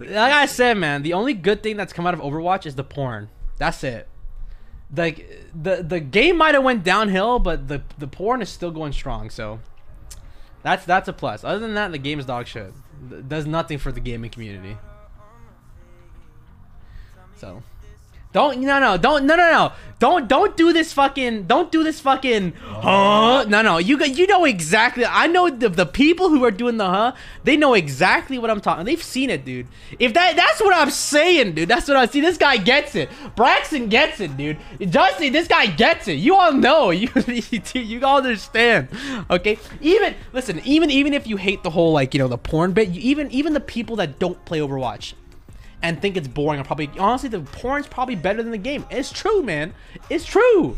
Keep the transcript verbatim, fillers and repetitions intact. Like I said, man, the only good thing that's come out of Overwatch is the porn. That's it. Like the the game might have went downhill, but the the porn is still going strong. So that's that's a plus. Other than that, the game is dog shit. It does nothing for the gaming community. So don't no no don't no no no don't don't do this fucking don't do this fucking huh no no you you know exactly. I know the, the people who are doing the huh, they know exactly what I'm talking. They've seen it, dude. If that that's what I'm saying, dude. That's what I see. This guy gets it. Braxton gets it, dude. Justin, this guy gets it. You all know. You you all understand. Okay. Even listen. Even even if you hate the whole like you know the porn bit, you, even even the people that don't play Overwatch and think it's boring, I'm probably honestly the porn's probably better than the game. It's true, man. It's true.